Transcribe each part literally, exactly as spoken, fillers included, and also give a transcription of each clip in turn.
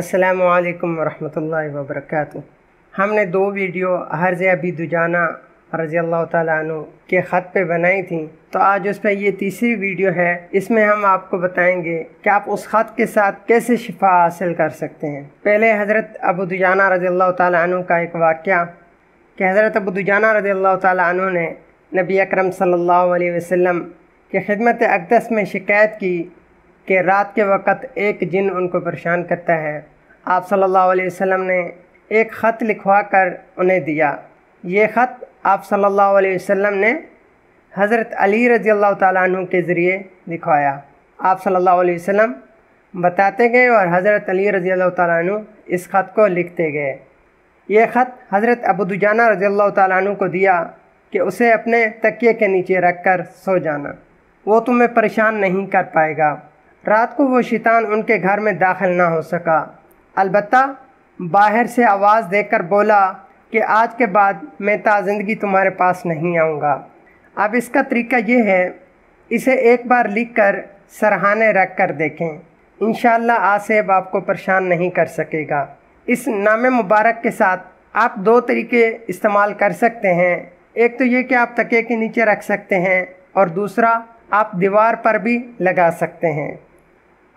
السلام علیکم ورحمۃ اللہ وبرکاتہ۔ ہم نے دو ویڈیو حرز ابی دجانہ رضی اللہ تعالیٰ عنہ کے خط پہ بنائی تھیں، تو آج اس پہ یہ تیسری ویڈیو ہے۔ اس میں ہم آپ کو بتائیں گے کہ آپ اس خط کے ساتھ کیسے شفا حاصل کر سکتے ہیں۔ پہلے حضرت ابو دجانہ رضی اللہ تعالیٰ عنہ کا ایک واقعہ کہ حضرت ابو دجانہ رضی اللہ تعالیٰ عنہ نے نبی اکرم صلی اللہ علیہ وسلم کی خدمت اقدس میں شکایت کی کہ رات کے وقت ایک جن ان کو پریشان کرتا ہے۔ آپ صلی اللہ علیہ وسلم نے ایک خط لکھوا کر انہیں دیا۔ یہ خط آپ صلی اللہ علیہ وسلم نے حضرت علی رضی اللہ تعالیٰ عنہ کے ذریعے لکھوایا۔ آپ صلی اللہ علیہ وسلم بتاتے گئے اور حضرت علی رضی اللہ تعالیٰ عنہ اس خط کو لکھتے گئے۔ یہ خط حضرت ابو دجانہ رضی اللہ تعالیٰ عنہ کو دیا کہ اسے اپنے تکیے کے نیچے رکھ کر سو جانا، وہ تمہیں پریشان نہیں کر پائے گا۔ رات کو وہ شیطان ان کے گھر میں داخل نہ ہو سکا، البتہ باہر سے آواز دے کر بولا کہ آج کے بعد میں تا زندگی تمہارے پاس نہیں آؤں گا۔ اب اس کا طریقہ یہ ہے، اسے ایک بار لکھ کر سرہانے رکھ کر دیکھیں، انشاءاللہ آصحب آپ کو پریشان نہیں کر سکے گا۔ اس نام مبارک کے ساتھ آپ دو طریقے استعمال کر سکتے ہیں، ایک تو یہ کہ آپ تکیے کے نیچے رکھ سکتے ہیں اور دوسرا آپ دیوار پر بھی لگا سکتے ہیں۔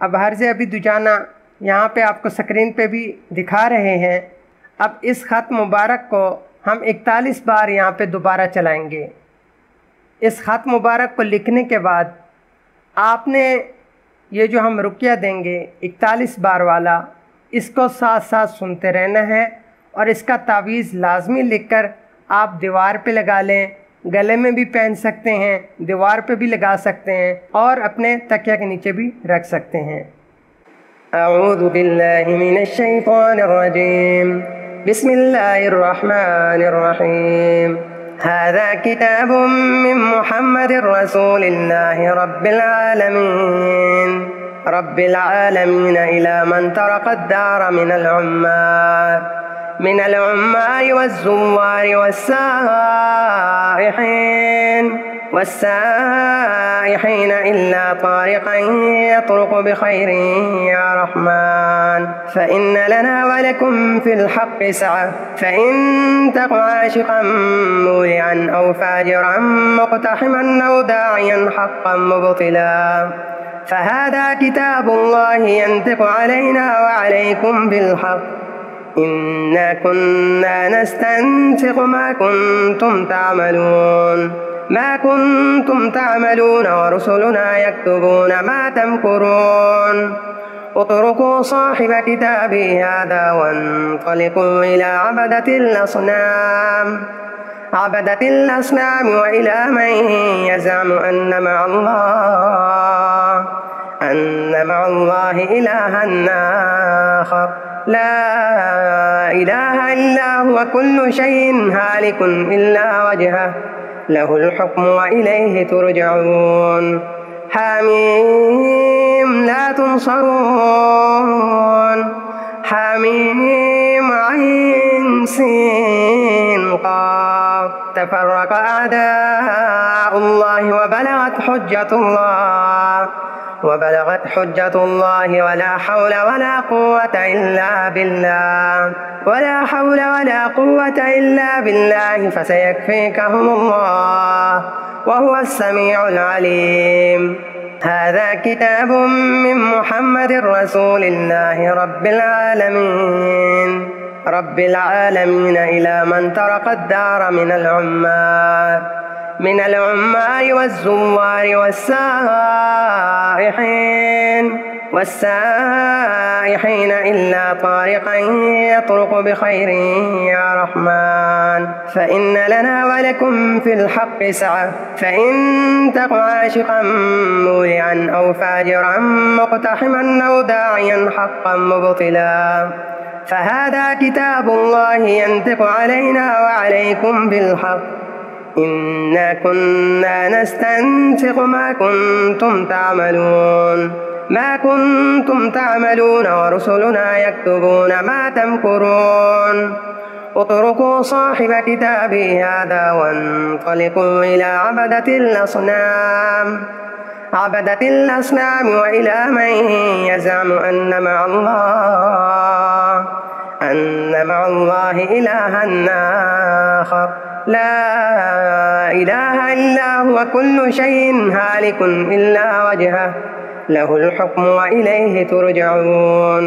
اب حرز ابی دجانہ یہاں پہ آپ کو سکرین پہ بھی دکھا رہے ہیں۔ اب اس خط مبارک کو ہم اکتالیس بار یہاں پہ دوبارہ چلائیں گے۔ اس خط مبارک کو لکھنے کے بعد آپ نے یہ جو ہم رکیہ دیں گے اکتالیس بار والا، اس کو ساتھ ساتھ سنتے رہنا ہے اور اس کا تعویذ لازمی لکھ کر آپ دیوار پہ لگا لیں، گلے میں بھی پہن سکتے ہیں، دیوار پہ بھی لگا سکتے ہیں اور اپنے تکیہ کے نیچے بھی رکھ سکتے ہیں۔ اعوذ باللہ من الشیطان الرجیم، بسم اللہ الرحمن الرحیم۔ هذا كتاب من محمد رسول الله رب العالمين رب العالمين إلى من ترك الدار من العمار من العمار والزوار والسائحين والسائحين إلا طارقا يطرق بخير يا رحمن، فإن لنا ولكم في الحق سعة، فإن تق عاشقا مولعا أو فاجرا مقتحما أو داعيا حقا مبطلا، فهذا كتاب الله ينطق علينا وعليكم بالحق، إنا كنا نستنسخ ما كنتم تعملون ما كنتم تعملون ورسلنا يكتبون ما تمكرون، اتركوا صاحب كتابي هذا وانطلقوا إلى عبدة الأصنام عبدة الأصنام وإلى من يزعم أن مع الله أن مع الله إلها آخر، لا إله إلا هو كل شيء هالك إلا وجهه له الحكم وإليه ترجعون، حميم لا تنصرون، حميم عين سين قاف، تفرق أعداء الله وبلغت حجة الله وبلغت حجة الله ولا حول ولا قوة إلا بالله ولا حول ولا قوة إلا بالله، فسيكفيكهم الله وهو السميع العليم، هذا كتاب من محمد رسول الله رب العالمين رب العالمين إلى من ترك الدار من العمار من العمار والزوار والسائحين والسائحين إلا طارقا يطرق بخير يا رحمن، فإن لنا ولكم في الحق سعة، فإن تق عاشقا مولعا أو فاجرا مقتحما أو داعيا حقا مبطلا، فهذا كتاب الله ينطق علينا وعليكم بالحق، إنا كنا نستنسخ ما كنتم تعملون ما كنتم تعملون ورسلنا يكتبون ما تمكرون، اتركوا صاحب كتابي هذا وانطلقوا إلى عبدة الأصنام عبدة الأصنام وإلى من يزعم أن مع الله يَدْعُونَ مَعَ اللَّهِ إِلَٰهًا آخَرَ لَا إِلَٰهَ إِلَّا هُوَ كُلُّ شَيْءٍ هَالِكٌ إِلَّا وَجْهَهُ لَهُ الْحُكْمُ وَإِلَيْهِ تُرْجَعُونَ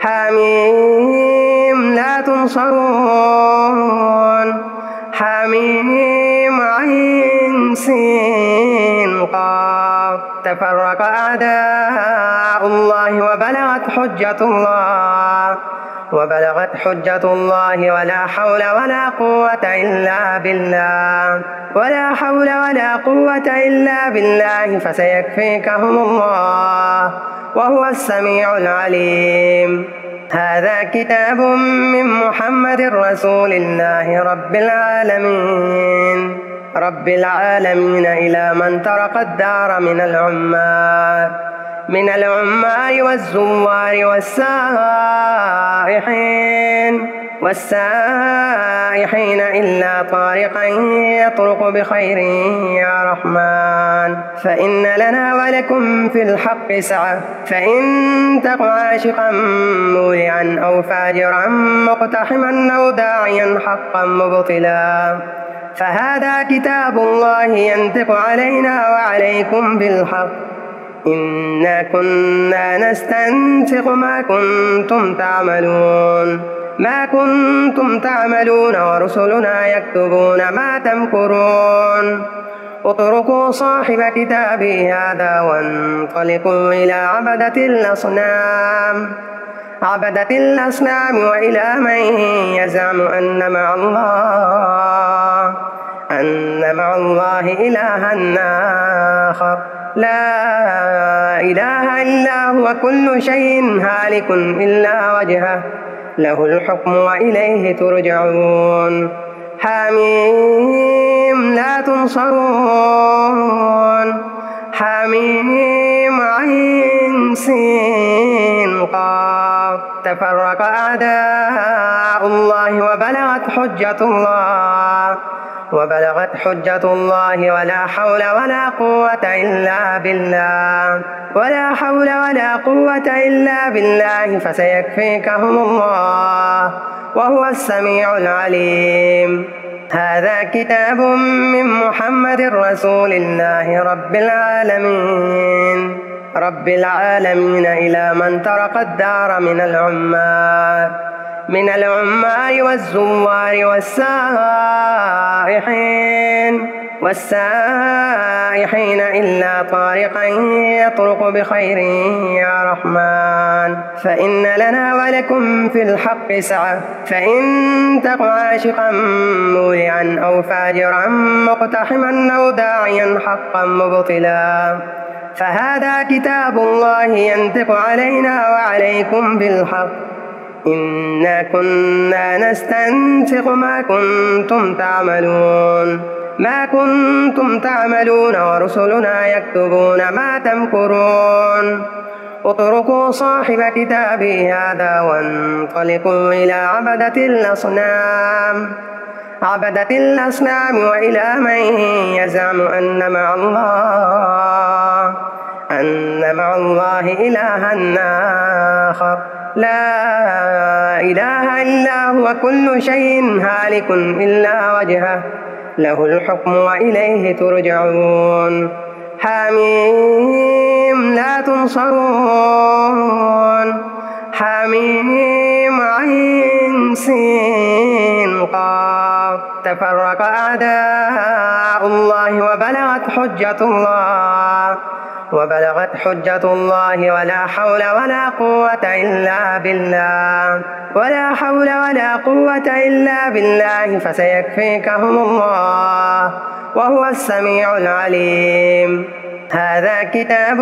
حَمِيمٌ لَا تُنصَرُونَ حَمِيمٌ عَيْنٌ سِينٌ قَافٌ تَفَرَّقَ أَعْدَاءُ اللَّهِ وَبَلَغَتْ حُجَّةُ اللَّهِ وبلغت حجة الله ولا حول ولا قوة إلا بالله ولا حول ولا قوة إلا بالله فسيكفيكهم الله وهو السميع العليم هذا كتاب من محمد رسول الله رب العالمين رب العالمين إلى من ترك الدار من العمار من العمال والزوار والسائحين والسائحين إلا طارقا يطرق بخير يا رحمن فإن لنا ولكم في الحق سعة فإن تق عاشقا مولعا أو فاجرا مقتحما أو داعيا حقا مبطلا فهذا كتاب الله ينطق علينا وعليكم بالحق إنا كنا نستنسخ ما كنتم تعملون ما كنتم تعملون ورسلنا يكتبون ما تمكرون اتركوا صاحب كتابي هذا وانطلقوا إلى عبدة الأصنام عبدة الأصنام وإلى من يزعم أن مع الله أن مع الله إلها آخر لا إله إلا هو كل شيء هالك إلا وجهه له الحكم وإليه ترجعون حميم لا تنصرون حميم عين سين قاف تفرق أعداء الله وبلغت حجة الله وبلغت حجة الله ولا حول ولا قوة إلا بالله ولا حول ولا قوة إلا بالله فسيكفيكهم الله وهو السميع العليم هذا كتاب من محمد رسول الله رب العالمين رب العالمين إلى من ترك الدار من العمار من العمال والزوار والسائحين والسائحين إلا طارقا يطرق بخير يا رحمن فإن لنا ولكم في الحق سعة فإن تق عاشقا مولعا أو فاجرا مقتحما أو داعيا حقا مبطلا فهذا كتاب الله ينطق علينا وعليكم بالحق إنا كنا نستنسخ ما كنتم تعملون ما كنتم تعملون ورسلنا يكتبون ما تمكرون اتركوا صاحب كتابي هذا وانطلقوا إلى عبدة الأصنام عبدة الأصنام وإلى من يزعم أن مع الله أن مع الله إلها آخر لا إله إلا هو كل شيء هالك إلا وجهه له الحكم وإليه ترجعون حميم لا تنصرون حميم عين سين قاف تفرق أعداء الله وبلغت حجة الله وبلغت حجة الله ولا حول ولا قوة إلا بالله ولا حول ولا قوة إلا بالله فسيكفيكهم الله وهو السميع العليم هذا كتاب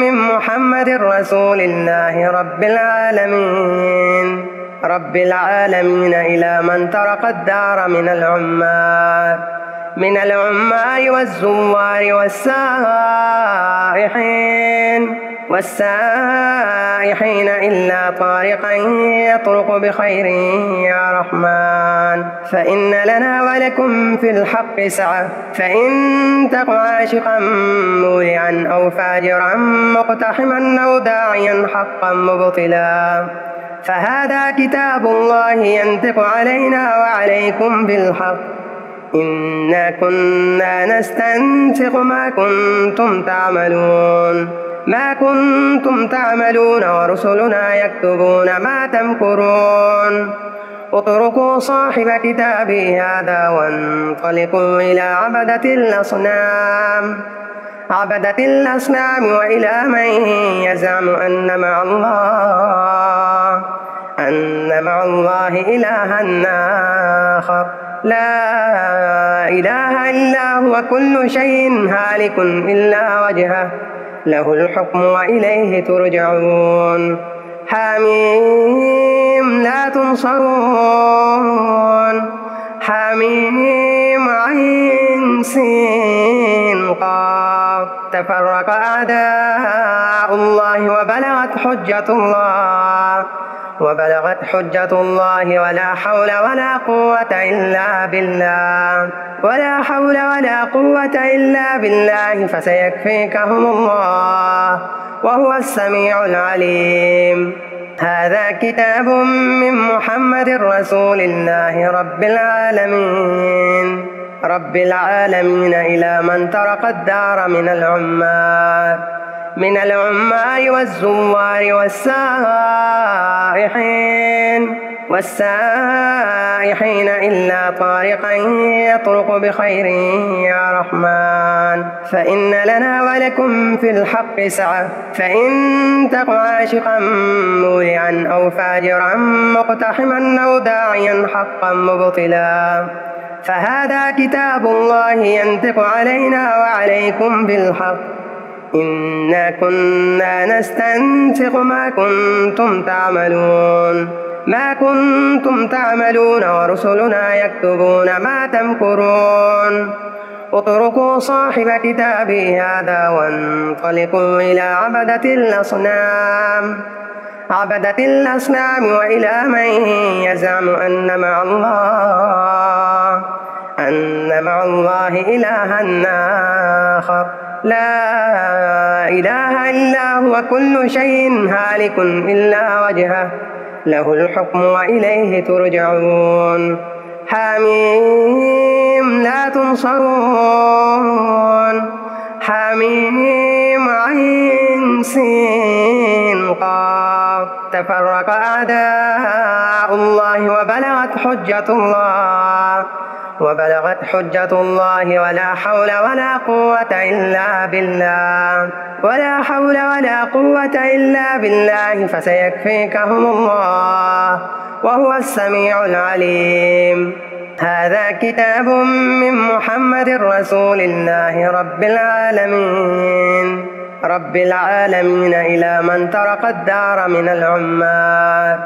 من محمد رسول الله رب العالمين رب العالمين إلى من ترك الدار من العمار من العمال والزوار والسائحين والسائحين إلا طارقا يطرق بخير يا رحمن فإن لنا ولكم في الحق سعة فإن تق عاشقا مولعا أو فاجرا مقتحما أو داعيا حقا مبطلا فهذا كتاب الله ينطق علينا وعليكم بالحق إنا كنا نستنسخ ما كنتم تعملون ما كنتم تعملون ورسلنا يكتبون ما تمكرون اتركوا صاحب كتابي هذا وانطلقوا إلى عبدة الأصنام عبدة الأصنام وإلى من يزعم أن مع الله أن مع الله إلها آخر لا إله إلا هو كل شيء هالك إلا وجهه له الحكم وإليه ترجعون حميم لا تنصرون حميم عين سين قاف تفرق أعداء الله وبلغت حجة الله وبلغت حجة الله ولا حول ولا قوة إلا بالله ولا حول ولا قوة إلا بالله فسيكفيكهم الله وهو السميع العليم هذا كتاب من محمد رسول الله رب العالمين رب العالمين إلى من ترك الدار من العمار من العمار والزوار والسائحين والسائحين إلا طارقا يطرق بخير يا رحمن فإن لنا ولكم في الحق سعة فإن تق عاشقا مولعا أو فاجرا مقتحما أو داعيا حقا مبطلا فهذا كتاب الله ينطق علينا وعليكم بالحق إنا كنا نستنسخ ما كنتم تعملون ما كنتم تعملون ورسلنا يكتبون ما تمكرون اتركوا صاحب كتابي هذا وانطلقوا إلى عبدة الأصنام عبدة الأصنام وإلى من يزعم أن مع الله أن مع الله إلها آخر لا إله إلا هو كل شيء هالك إلا وجهه له الحكم وإليه ترجعون حميم لا تنصرون حميم عين سين قاف تفرق أعداء الله وبلغت حجة الله وبلغت حجة الله ولا حول ولا قوة إلا بالله ولا حول ولا قوة إلا بالله فسيكفيكهم الله وهو السميع العليم هذا كتاب من محمد رسول الله رب العالمين رب العالمين إلى من ترك الدار من العمار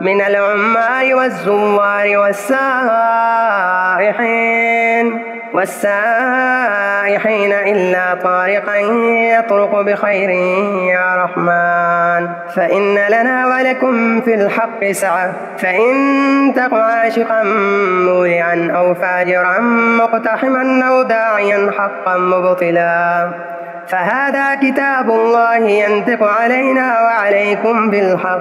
من العمار والزوار والسائحين والسائحين إلا طارقا يطرق بخير يا رحمن فإن لنا ولكم في الحق سعة فإن تق عاشقا مولعا أو فاجرا مقتحما أو داعيا حقا مبطلا فهذا كتاب الله ينطق علينا وعليكم بالحق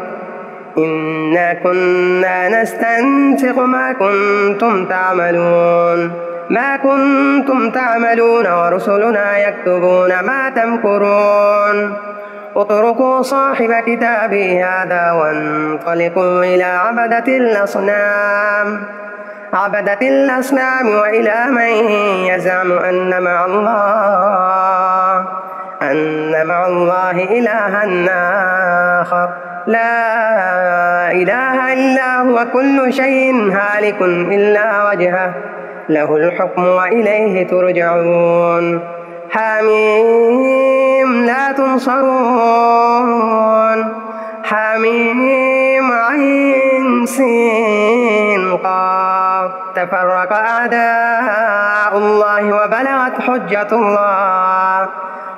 إنا كنا نستنسخ ما كنتم تعملون ما كنتم تعملون ورسلنا يكتبون ما تمكرون اتركوا صاحب كتابي هذا وانطلقوا إلى عبدة الأصنام عبدة الأصنام وإلى من يزعم أن مع الله أن مع الله إلها آخر لا إله إلا هو كل شيء هالك إلا وجهه له الحكم وإليه ترجعون حميم لا تنصرون حميم عين سين قاف تفرق أعداء الله وبلغت حجة الله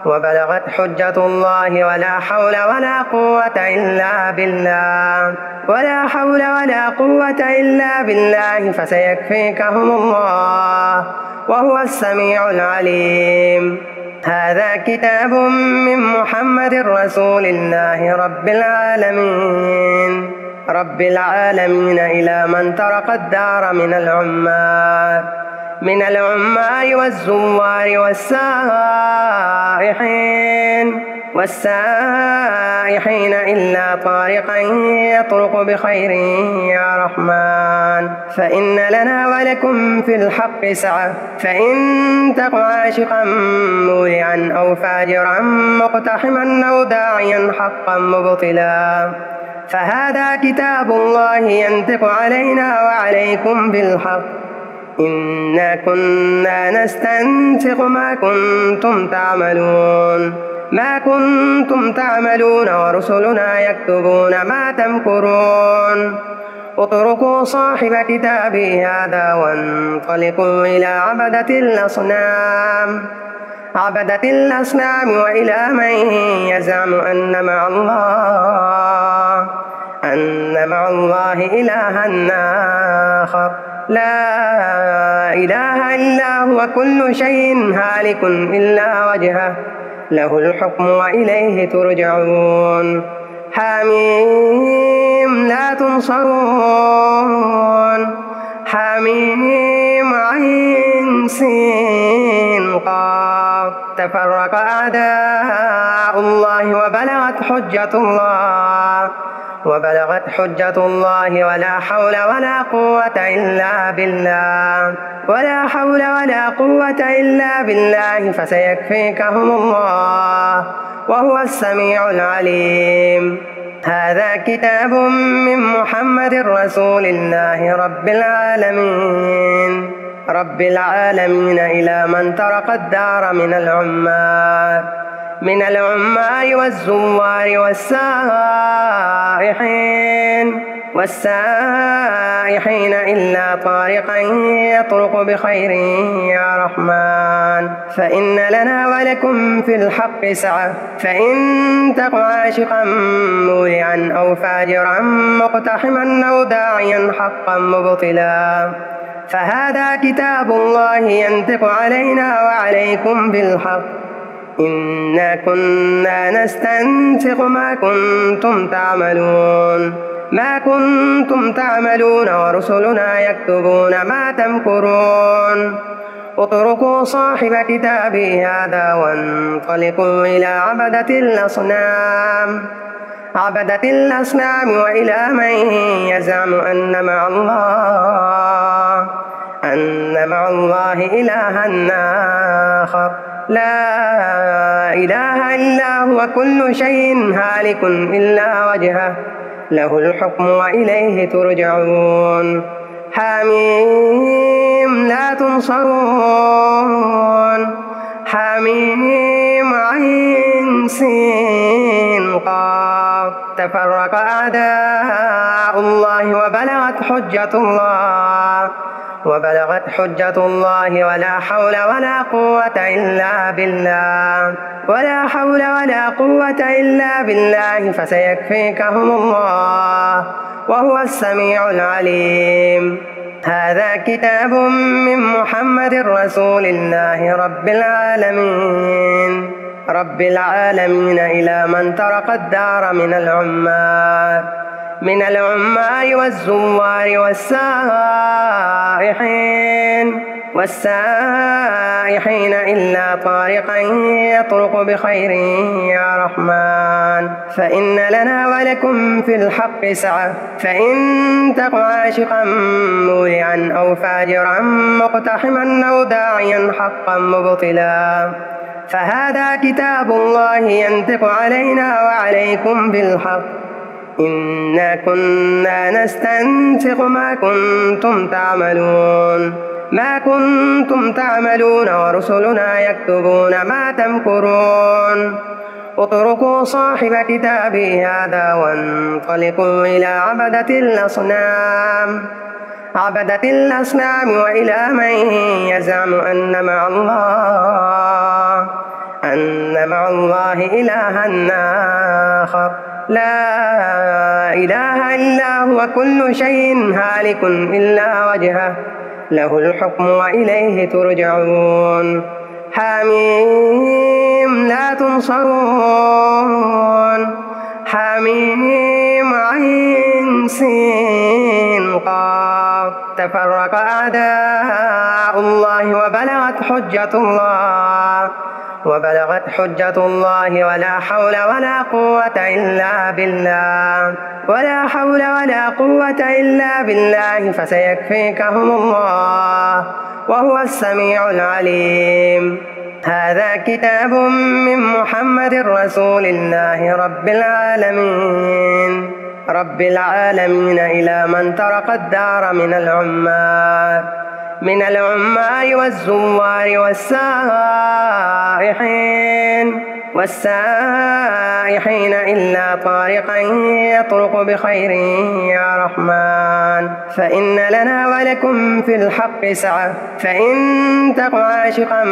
وبلغت حجة الله ولا حول ولا قوة إلا بالله ولا حول ولا قوة إلا بالله فسيكفيكهم الله وهو السميع العليم هذا كتاب من محمد رسول الله رب العالمين رب العالمين إلى من ترك الدار من العمال من العمال والزوار والسائحين والسائحين إلا طارقا يطرق بخير يا رحمن. فإن لنا ولكم في الحق سعة، فإن تق عاشقا مولعا أو فاجرا مقتحما أو داعيا حقا مبطلا فهذا كتاب الله ينطق علينا وعليكم بالحق، إنا كنا نستنسخ ما كنتم تعملون ما كنتم تعملون ورسلنا يكتبون ما تمكرون. اتركوا صاحب كتابي هذا وانطلقوا إلى عبدة الأصنام عبدة الأصنام وإلى من يزعم أن مع الله أن مع الله إلها آخر، لا إله إلا هو، كل شيء هالك إلا وجهه، له الحكم وإليه ترجعون. حم لا تنصرون، حم عين سين قاف. تفرق أعداء الله وبلغت حجة الله وبلغت حجة الله ولا حول ولا قوة إلا بالله ولا حول ولا قوة إلا بالله فسيكفيكهم الله وهو السميع العليم. هذا كتاب من محمد رسول الله رب العالمين رب العالمين إلى من ترك الدار من العمال من العمال والزوار والسائحين والسائحين إلا طارقا يطرق بخير يا رحمن. فإن لنا ولكم في الحق سعة، فإن تق عاشقا مولعا أو فاجرا مقتحما أو داعيا حقا مبطلا فهذا كتاب الله ينطق علينا وعليكم بالحق، إنا كنا نستنسخ ما كنتم تعملون ما كنتم تعملون ورسلنا يكتبون ما تمكرون. اتركوا صاحب كتابي هذا وانطلقوا إلى عبدة الأصنام عبدة الأصنام وإلى من يزعم أن مع الله أن مع الله إلها آخر، لا إله إلا هو، كل شيء هالك إلا وجهه، له الحكم وإليه ترجعون. حم لا تنصرون، حم عين سين قاف. تفرق أعداء الله وبلغت حجة الله وبلغت حجة الله ولا حول ولا قوة إلا بالله ولا حول ولا قوة إلا بالله فسيكفيكهم الله وهو السميع العليم. هذا كتاب من محمد رسول الله رب العالمين رب العالمين إلى من ترك الدار من العمال من العمال والزوار والسائحين والسائحين إلا طارقا يطرق بخير يا رحمن. فإن لنا ولكم في الحق سعة، فإن تق عاشقا مولعا أو فاجرا مقتحما أو داعيا حقا مبطلا فهذا كتاب الله ينطق علينا وعليكم بالحق، إنا كنا نستنسخ ما كنتم تعملون ما كنتم تعملون ورسلنا يكتبون ما تمكرون. اتركوا صاحب كتابي هذا وانطلقوا إلى عبدة الأصنام عبدة الأصنام وإلى من يزعم أن مع الله أن مع الله إلها آخر، لا إله إلا هو، كل شيء هالك إلا وجهه، له الحكم وإليه ترجعون. حم لا تنصرون، حم عين سين قاف. تفرق أعداء الله وبلغت حجة الله وبلغت حجة الله ولا حول ولا قوة إلا بالله ولا حول ولا قوة إلا بالله فسيكفيكهم الله وهو السميع العليم. هذا كتاب من محمد رسول الله رب العالمين رب العالمين إلى من ترك الدار من العمار من العمار والزوار والسائحين والسائحين إلا طارقا يطرق بخير يا رحمن. فإن لنا ولكم في الحق سعة فإن تق عاشقا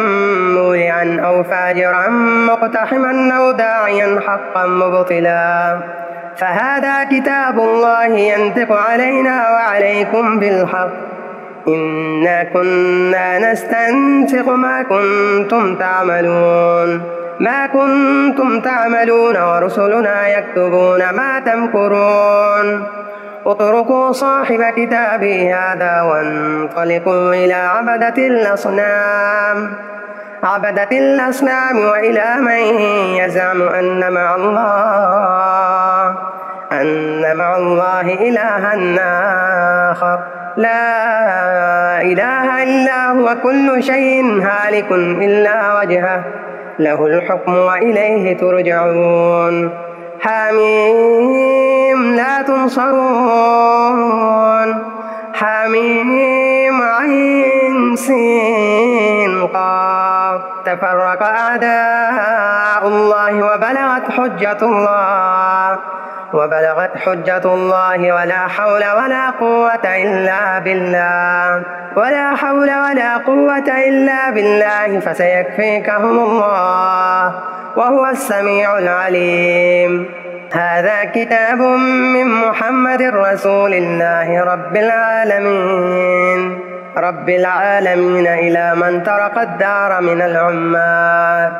مولعا أو فاجرا مقتحما أو داعيا حقا مبطلا فهذا كتاب الله ينطق علينا وعليكم بالحق إنا كنا نستنسخ ما كنتم تعملون ما كنتم تعملون ورسلنا يكتبون ما تمكرون. اتركوا صاحب كتابي هذا وانطلقوا إلى عبدة الأصنام عبدة الأصنام وإلى من يزعم أن مع الله أن مع الله إلها آخر لا إله إلا هو كل شيء هالك إلا وجهه له الحكم وإليه ترجعون. حم لا تنصرون حم عين سين قاف. تفرق أعداء الله وبلغت حجة الله وبلغت حجة الله ولا حول ولا قوة إلا بالله ولا حول ولا قوة إلا بالله فسيكفيكهم الله وهو السميع العليم. هذا كتاب من محمد رسول الله رب العالمين رب العالمين إلى من ترك الدار من العمار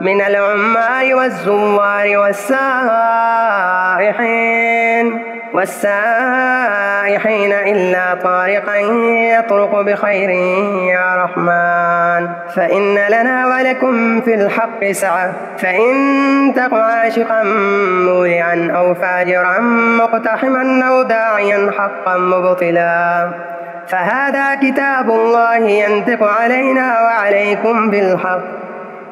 من العمار والزوار والسائحين والسائحين إلا طارقا يطرق بخير يا رحمن. فإن لنا ولكم في الحق سعة فإن تق عاشقا مولعا أو فاجرا مقتحما أو داعيا حقا مبطلا فهذا كتاب الله ينطق علينا وعليكم بالحق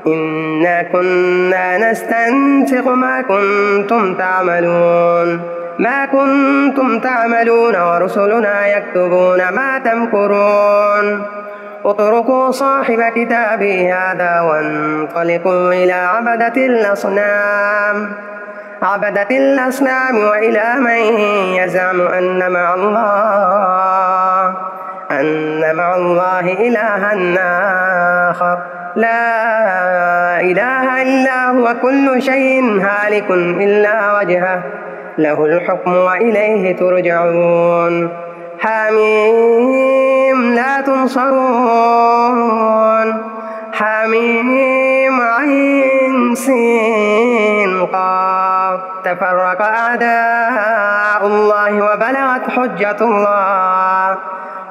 إنا كنا نستنسخ ما كنتم تعملون ما كنتم تعملون ورسلنا يكتبون ما تمكرون. اتركوا صاحب كتابي هذا وانطلقوا إلى عبدة الأصنام عبدة الأصنام وإلى من يزعم أن مع الله أن مع الله إلها آخر لا إله إلا هو كل شيء هالك إلا وجهه له الحكم وإليه ترجعون. حم لا تنصرون حم عين سين قاف. تفرق أعداء الله وبلغت حجة الله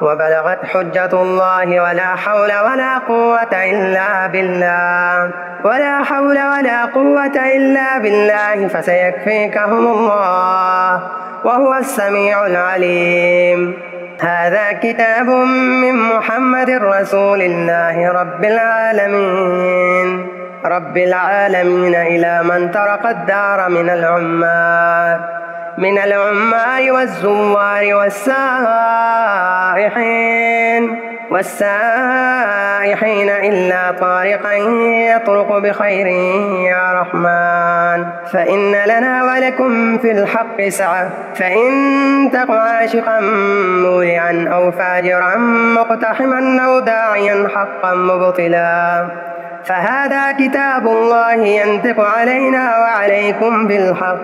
وبلغت حجة الله ولا حول ولا قوة إلا بالله ولا حول ولا قوة إلا بالله فسيكفيكهم الله وهو السميع العليم. هذا كتاب من محمد رسول الله رب العالمين رب العالمين إلى من ترك الدار من العمار من العمار والزوار والسائحين والسائحين إلا طارقا يطرق بخير يا رحمن. فإن لنا ولكم في الحق سعة فإن تق عاشقا مولعا أو فاجرا مقتحما أو داعيا حقا مبطلا فهذا كتاب الله ينطق علينا وعليكم بالحق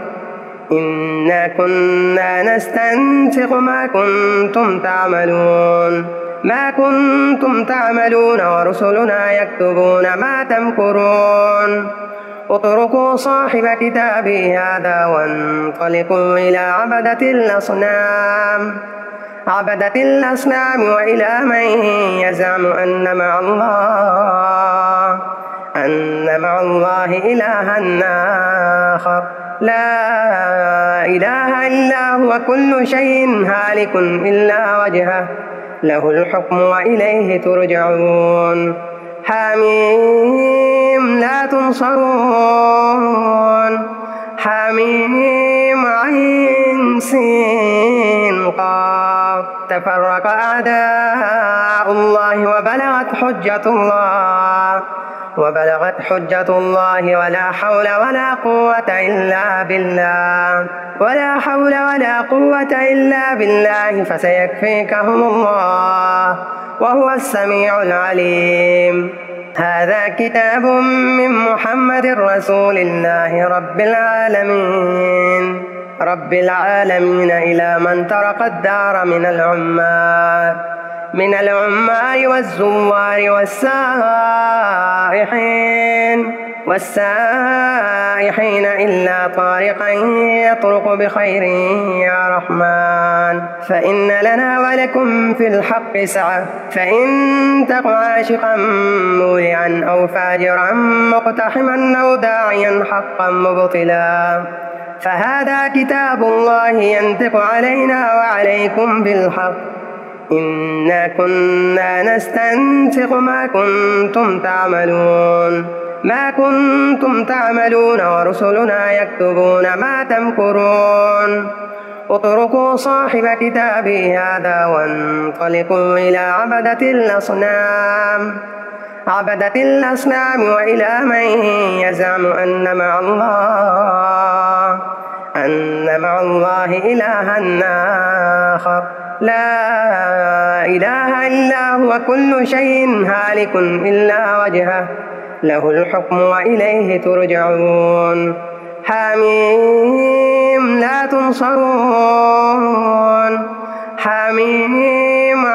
إنا كنا نستنسخ ما كنتم تعملون ما كنتم تعملون ورسلنا يكتبون ما تمكرون. اتركوا صاحب كتابي هذا وانطلقوا إلى عبدة الأصنام عبدة الأصنام وإلى من يزعم أن مع الله أن مع الله إلها آخر، لا إله إلا هو، كل شيء هالك إلا وجهه، له الحكم وإليه ترجعون. حم لا تنصرون، حم عين سين قاف. تفرق أعداء الله وبلغت حجة الله وبلغت حجة الله ولا حول ولا قوة إلا بالله ولا حول ولا قوة إلا بالله فسيكفيكهم الله وهو السميع العليم. هذا كتاب من محمد رسول الله رب العالمين رب العالمين إلى من ترك الدار من العمار من العمال والزوار والسائحين والسائحين إلا طارقا يطرق بخير يا رحمن. فإن لنا ولكم في الحق سعة، فإن تق عاشقا مولعا أو فاجرا مقتحما أو داعيا حقا مبطلا فهذا كتاب الله ينطق علينا وعليكم بالحق، إنا كنا نستنسخ ما كنتم تعملون ما كنتم تعملون ورسلنا يكتبون ما تمكرون. اتركوا صاحب كتابي هذا وانطلقوا إلى عبدة الأصنام عبدة الأصنام وإلى من يزعم أن مع الله أن مع الله إلها آخر، لا إله إلا هو، كل شيء هالك إلا وجهه، له الحكم وإليه ترجعون. حم لا تنصرون، حم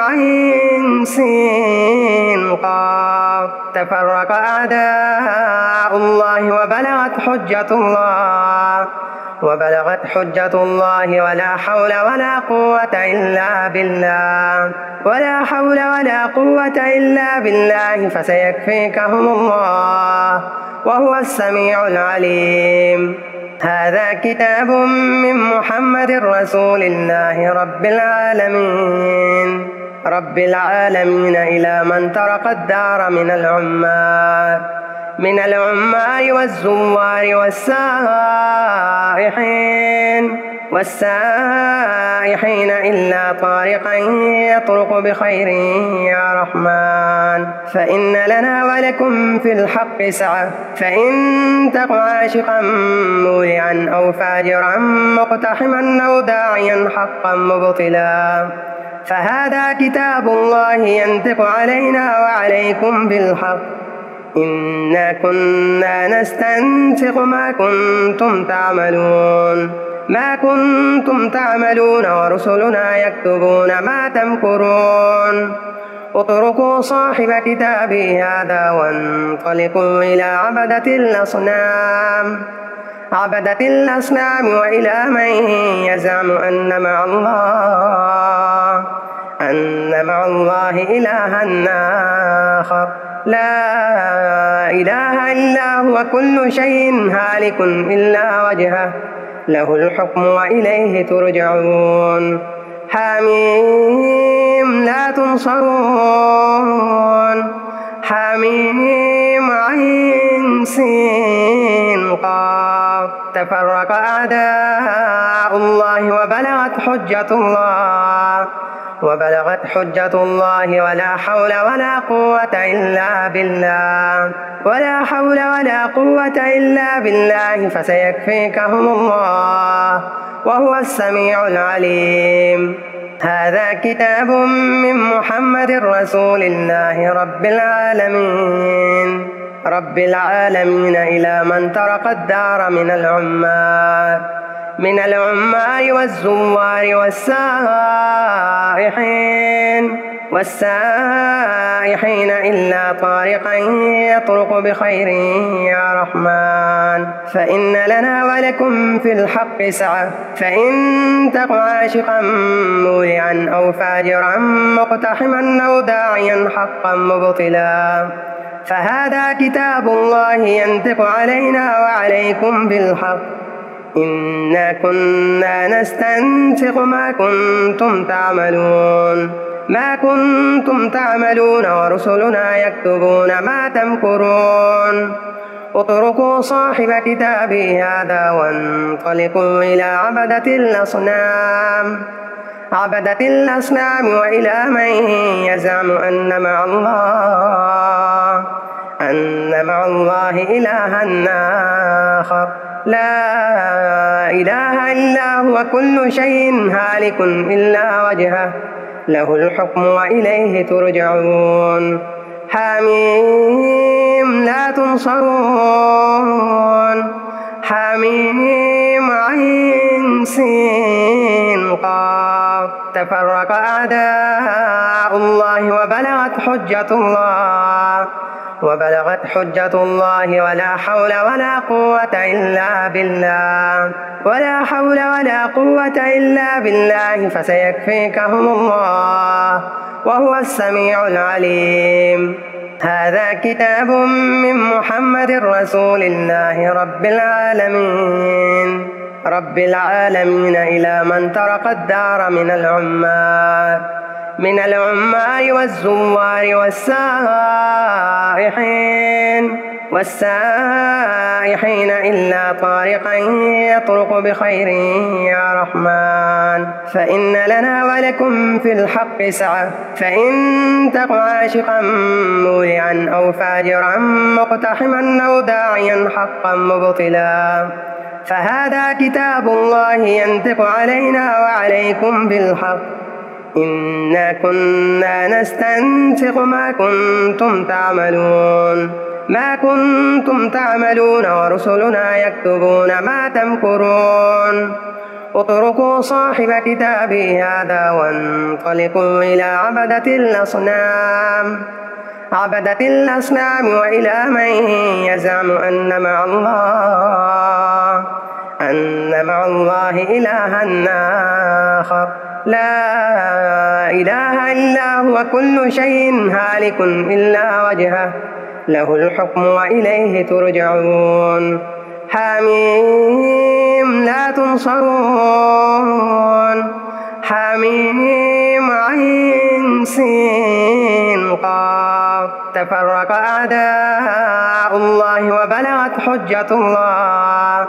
عين سين قاف. تفرق أعداء الله وبلغت حجة الله وبلغت حجة الله ولا حول ولا قوة إلا بالله ولا حول ولا قوة إلا بالله فسيكفيكهم الله وهو السميع العليم. هذا كتاب من محمد رسول الله رب العالمين رب العالمين إلى من ترك الدار من العمار من العمال والزوار والسائحين والسائحين إلا طارقا يطرق بخير يا رحمن. فإن لنا ولكم في الحق سعة، فإن تق عاشقا مولعا أو فاجرا مقتحما أو داعيا حقا مبطلا فهذا كتاب الله ينطق علينا وعليكم بالحق، إنا كنا نستنسخ ما كنتم تعملون ما كنتم تعملون ورسلنا يكتبون ما تمكرون. اتركوا صاحب كتابي هذا وانطلقوا إلى عبدة الأصنام عبدة الأصنام وإلى من يزعم أن مع الله أن مع الله إلها آخر، لا إله إلا هو، كل شيء هالك إلا وجهه، له الحكم وإليه ترجعون. حم لا تنصرون، حم عين سين قاف. تفرق أعداء الله وبلغت حجة الله وبلغت حجة الله ولا حول ولا قوة إلا بالله ولا حول ولا قوة إلا بالله فسيكفيكهم الله وهو السميع العليم. هذا كتاب من محمد رسول الله رب العالمين رب العالمين إلى من ترك الدار من العمار من العمال والزوار والسائحين والسائحين إلا طارقا يطرق بخير يا رحمن، فإن لنا ولكم في الحق سعة، فإن تق عاشقا مولعا أو فاجرا مقتحما أو داعيا حقا مبطلا، فهذا كتاب الله ينطق علينا وعليكم بالحق، إنا كنا نستنسخ ما كنتم تعملون ما كنتم تعملون ورسلنا يكتبون ما تمكرون، اتركوا صاحب كتابي هذا وانطلقوا إلى عبدة الأصنام عبدة الأصنام وإلى من يزعم أن مع الله أن مع الله إلها آخر، لا إله إلا هو، كل شيء هالك إلا وجهه، له الحكم وإليه ترجعون، حم لا تنصرون، حم عين سين قاف، تفرق أعداء الله وبلغت حجة الله وبلغت حجة الله ولا حول ولا قوة إلا بالله ولا حول ولا قوة إلا بالله، فسيكفيكهم الله وهو السميع العليم. هذا كتاب من محمد رسول الله رب العالمين رب العالمين إلى من ترك الدار من العمار من العمار والزوار والسائحين والسائحين إلا طارقا يطرق بخير يا رحمن، فإن لنا ولكم في الحق سعة، فإن تق عاشقا مولعا أو فاجرا مقتحما أو داعيا حقا مبطلا، فهذا كتاب الله ينطق علينا وعليكم بالحق، إنا كنا نستنسخ ما كنتم تعملون ما كنتم تعملون ورسلنا يكتبون ما تمكرون، اتركوا صاحب كتابي هذا وانطلقوا إلى عبدة الأصنام عبدة الأصنام وإلى من يزعم أن مع الله أن مع الله إلها آخر، لا إله إلا هو، كل شيء هالك إلا وجهه، له الحكم وإليه ترجعون، حم لا تنصرون، حم عين سين قاف، تفرق أعداء الله وبلغت حجة الله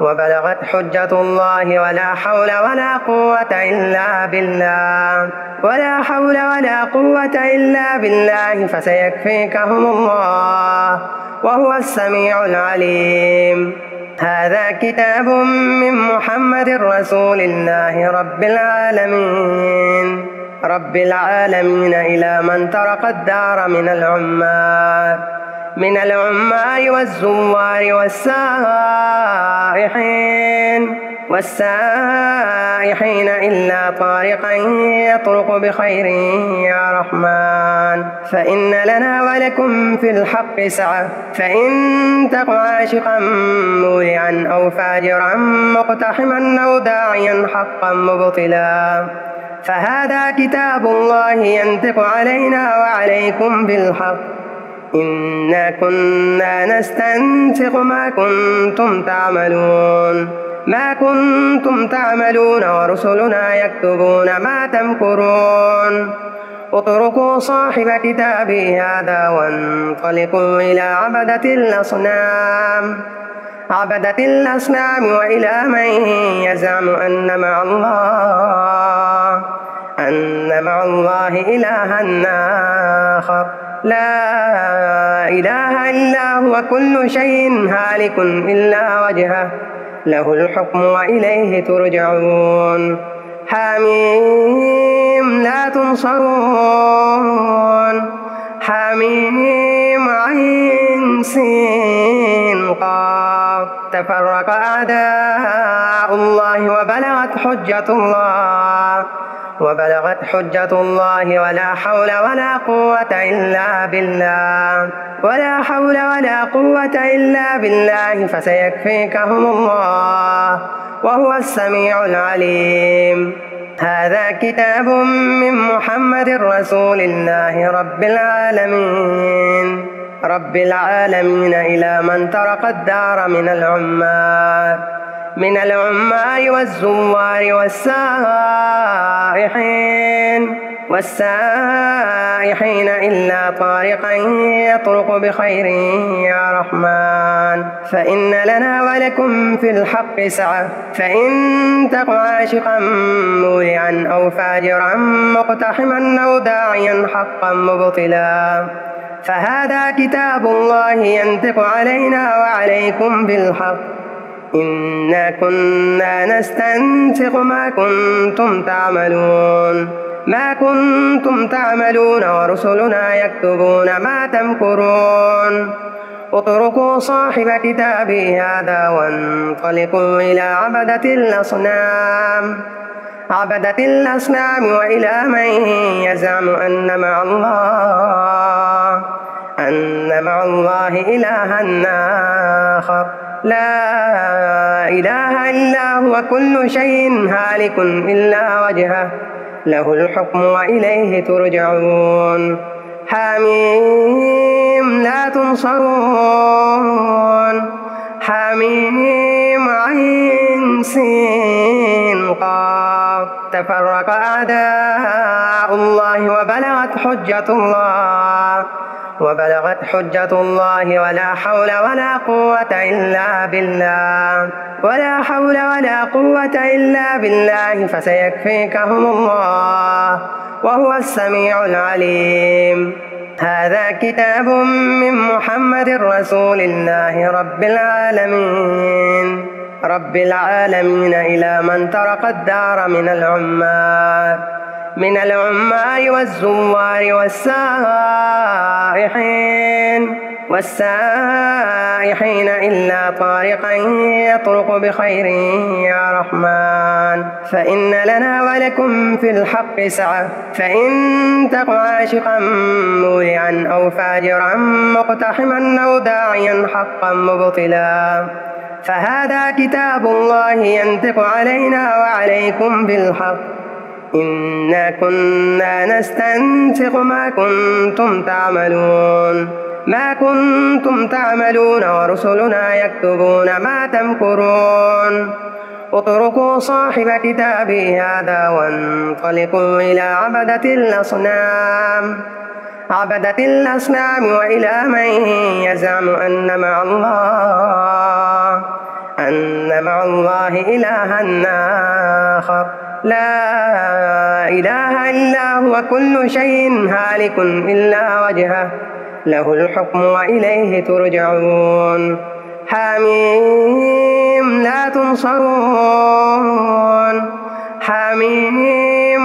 وبلغت حجة الله ولا حول ولا قوة إلا بالله ولا حول ولا قوة إلا بالله، فسيكفيكهم الله وهو السميع العليم. هذا كتاب من محمد رسول الله رب العالمين رب العالمين إلى من ترك الدار من العمار من العمار والزوار والسائحين والسائحين إلا طارقا يطرق بخير يا رحمن، فإن لنا ولكم في الحق سعة، فإن تق عاشقا مولعا أو فاجرا مقتحما أو داعيا حقا مبطلا، فهذا كتاب الله ينطق علينا وعليكم بالحق، إنا كنا نستنسخ ما كنتم تعملون ما كنتم تعملون ورسلنا يكتبون ما تمكرون، اتركوا صاحب كتابي هذا وانطلقوا إلى عبدة الأصنام عبدة الأصنام وإلى من يزعم أن مع الله أن مع الله إلها آخر، لا إله إلا هو، كل شيء هالك إلا وجهه، له الحكم وإليه ترجعون، حم لا تنصرون، حم عين سين قاف، تفرق أعداء الله وبلغت حجة الله وبلغت حجة الله ولا حول ولا قوة إلا بالله ولا حول ولا قوة إلا بالله فسيكفيكهم الله وهو السميع العليم. هذا كتاب من محمد رسول الله رب العالمين رب العالمين إلى من ترك الدار من العمار من العمار والزوار والسائحين والسائحين إلا طارقا يطرق بخير يا رحمن. فإن لنا ولكم في الحق سعة فإن تق عاشقا مولعا أو فاجرا مقتحما أو داعيا حقا مبطلا فهذا كتاب الله ينطق علينا وعليكم بالحق إنا كنا نستنسخ ما كنتم تعملون ما كنتم تعملون ورسلنا يكتبون ما تمكرون. اتركوا صاحب كتابي هذا وانطلقوا إلى عبدة الأصنام عبدة الأصنام وإلى من يزعم أن مع الله أن مع الله إلها آخر لا إله إلا هو كل شيء هالك إلا وجهه له الحكم وإليه ترجعون. حم لا تنصرون حم عين سين قاف تفرق أعداء الله وبلغت حجة الله وبلغت حجة الله ولا حول ولا قوة إلا بالله ولا حول ولا قوة إلا بالله فسيكفيكهم الله وهو السميع العليم. هذا كتاب من محمد رسول الله رب العالمين رب العالمين إلى من ترك الدار من العمار من العمار والزوار والسائحين والسائحين إلا طارقا يطرق بخير يا رحمن. فإن لنا ولكم في الحق سعة فإن تق عاشقا مولعا أو فاجرا مقتحما أو داعيا حقا مبطلا فهذا كتاب الله ينطق علينا وعليكم بالحق إنا كنا نستنسخ ما كنتم تعملون ما كنتم تعملون ورسلنا يكتبون ما تمكرون. اتركوا صاحب كتابي هذا وانطلقوا إلى عبدة الأصنام عبدة الأصنام وإلى من يزعم أن مع الله أن مع الله إلها آخر لا إله إلا هو كل شيء هالك إلا وجهه له الحكم وإليه ترجعون. حم لا تنصرون حم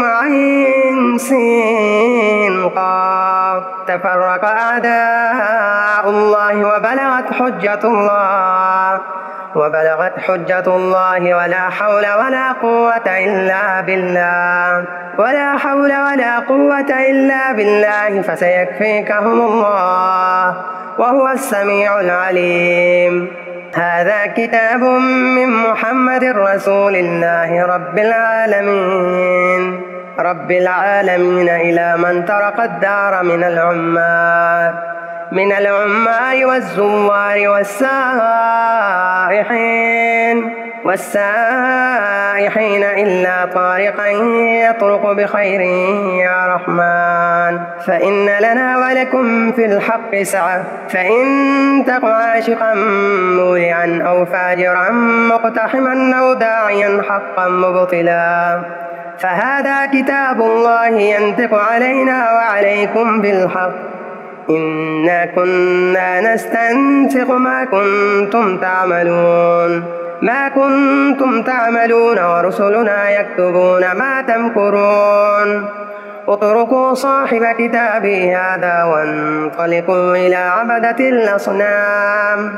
عين سين قاف تفرق أعداء الله وبلغت حجة الله وبلغت حجة الله ولا حول ولا قوة إلا بالله ولا حول ولا قوة إلا بالله فسيكفيكهم الله وهو السميع العليم. هذا كتاب من محمد رسول الله رب العالمين رب العالمين إلى من ترك الدار من العمار من العمار والزوار والسائحين والسائحين إلا طارقا يطرق بخير يا رحمن. فإن لنا ولكم في الحق سعة فإن تق عاشقا مولعا أو فاجرا مقتحما أو داعيا حقا مبطلا فهذا كتاب الله ينطق علينا وعليكم بالحق إنا كنا نستنسخ ما كنتم تعملون ما كنتم تعملون ورسلنا يكتبون ما تمكرون. اتركوا صاحب كتابي هذا وانطلقوا إلى عبدة الأصنام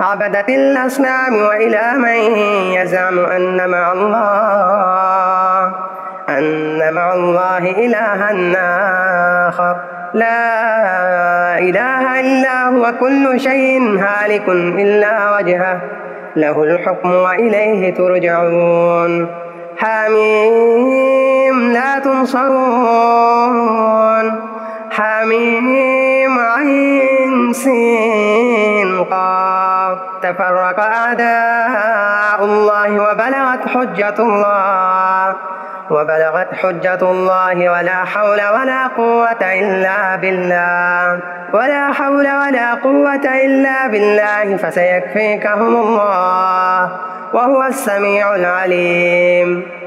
عبدة الأصنام وإلى من يزعم أن مع الله أن مع الله إلها آخر، لا إله إلا هو، كل شيء هالك إلا وجهه، له الحكم وإليه ترجعون. حم لا تنصرون، حم عين سين قاف. تفرق أعداء الله وبلغت حجة الله وبلغت حجة الله ولا حول ولا قوة إلا بالله ولا حول ولا قوة إلا بالله فسيكفيكهم الله وهو السميع العليم.